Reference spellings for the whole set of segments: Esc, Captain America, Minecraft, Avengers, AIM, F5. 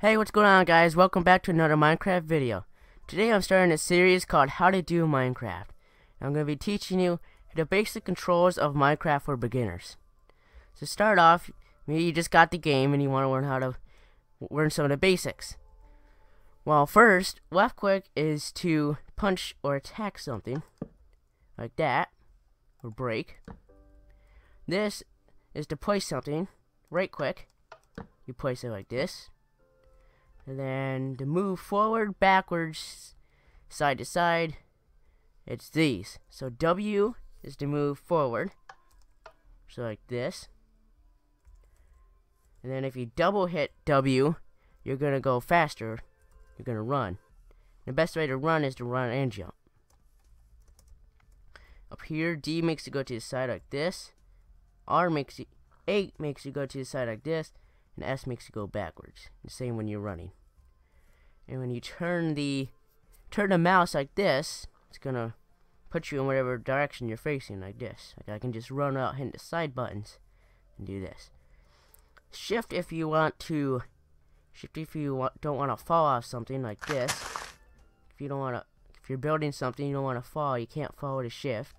Hey, what's going on, guys? Welcome back to another Minecraft video. Today I'm starting a series called How to Do Minecraft. I'm going to be teaching you the basic controls of Minecraft for beginners. So start off, maybe you just got the game and you want to learn how to learn some of the basics. Well, first, left click is to punch or attack something like that, or break. This is to place something. Right click, you place it like this. And then to move forward, backwards, side to side, it's these. So W is to move forward, so like this. And then if you double hit W, you're going to go faster. You're going to run. The best way to run is to run and jump. Up here, D makes you go to the side like this. A makes you go to the side like this. And S makes you go backwards. The same when you're running. And when you turn the mouse like this, it's gonna put you in whatever direction you're facing, like this. Like I can just run out, hitting the side buttons, and do this. Shift if you want to. Shift if you don't want to fall off something, like this. If you don't want to, if you're building something, you don't want to fall. You can't fall with a shift.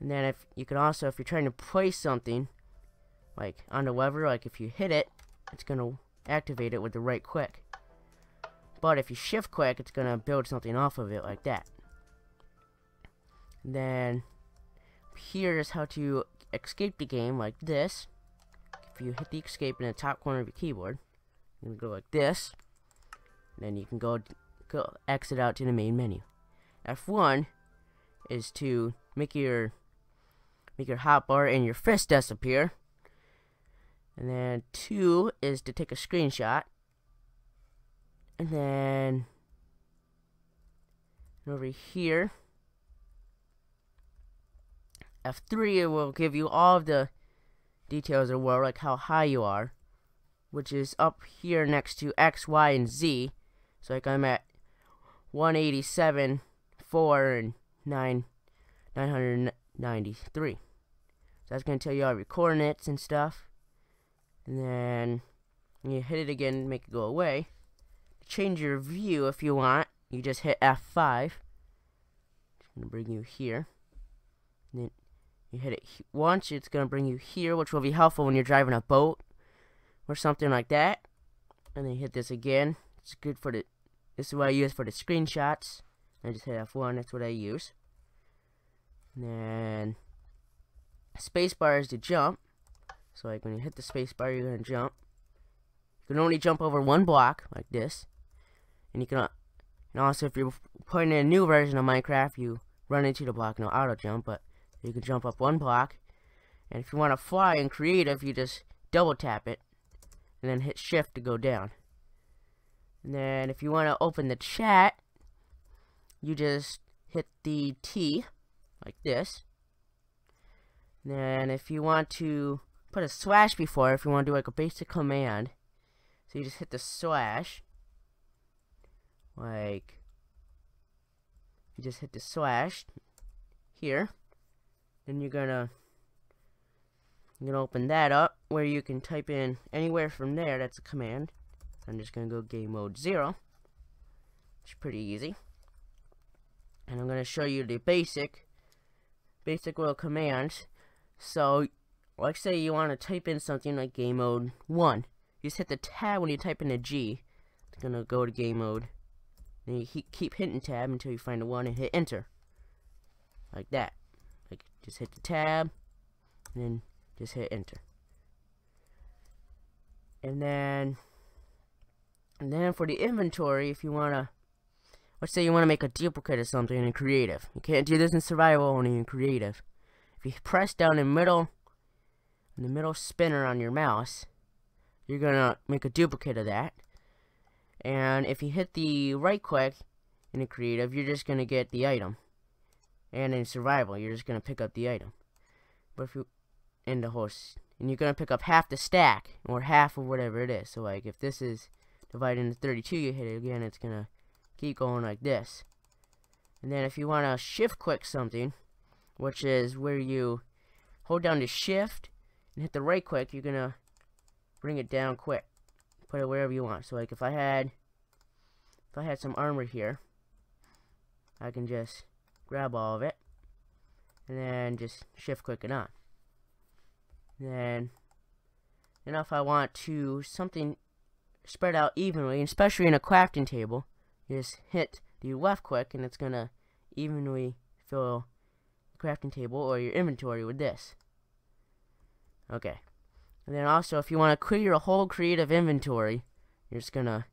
And then if you can also, if you're trying to place something, like on the lever, like if you hit it, it's gonna activate it with the right click. But if you shift click, it's gonna build something off of it like that. And then here's how to escape the game, like this. If you hit the escape in the top corner of your keyboard, you can go like this. And then you can go exit out to the main menu. F1 is to make your hotbar and your fist disappear. And then 2 is to take a screenshot. And then over here, F3, it will give you all of the details of the world, like how high you are, which is up here next to X, Y, and Z. So like I'm at 187, 4, and 993. So that's going to tell you all of your coordinates and stuff. And then when you hit it again, make it go away. Change your view if you want. You just hit F5. It's going to bring you here. And then you hit it once, it's going to bring you here, which will be helpful when you're driving a boat or something like that. And then you hit this again. It's good for the. This is what I use for the screenshots. I just hit F1. That's what I use. And then spacebar is to jump. So like when you hit the space bar, you're going to jump. You can only jump over one block, like this. And you can, and also if you're playing a new version of Minecraft, you run into the block and it'll auto jump, but you can jump up one block. And if you want to fly in creative, you just double tap it, and then hit shift to go down. And then if you want to open the chat, you just hit the T, like this. And then if you want to put a slash before, if you want to do like a basic command, so you just hit the slash, like you just hit the slash here, then you're gonna open that up where you can type in anywhere from there. That's a command. I'm just gonna go game mode 0. It's pretty easy, and I'm gonna show you the basic little commands. So like say you want to type in something like game mode 1. You just hit the tab when you type in a G. It's going to go to game mode. Then you keep hitting tab until you find a 1 and hit enter. Like that. Like just hit the tab and then just hit enter. And then for the inventory, if you want to, let's say you want to make a duplicate of something in creative. You can't do this in survival, only in creative. If you press down in the middle spinner on your mouse, you're gonna make a duplicate of that. And if you hit the right click in the creative, you're just gonna get the item. And in survival, you're just gonna pick up the item. But if you in the horse, and you're gonna pick up half the stack or half of whatever it is. So like if this is divided into 32, you hit it again, it's gonna keep going like this. And then if you wanna shift click something, which is where you hold down the shift and hit the right click, you're gonna bring it down quick put it wherever you want. So like if I had some armor here, I can just grab all of it and then just shift click it on. Then if I want to something spread out evenly, especially in a crafting table, you just hit the left click and it's gonna evenly fill the crafting table or your inventory with this. Okay. And then also, if you want to clear your whole creative inventory, you're just gonna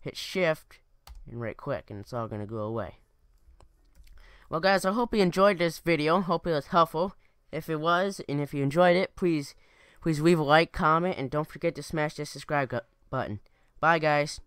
hit shift and right click, and it's all gonna go away. Well, guys, I hope you enjoyed this video. Hope it was helpful. If it was, and if you enjoyed it, please leave a like, comment, and don't forget to smash that subscribe button. Bye, guys.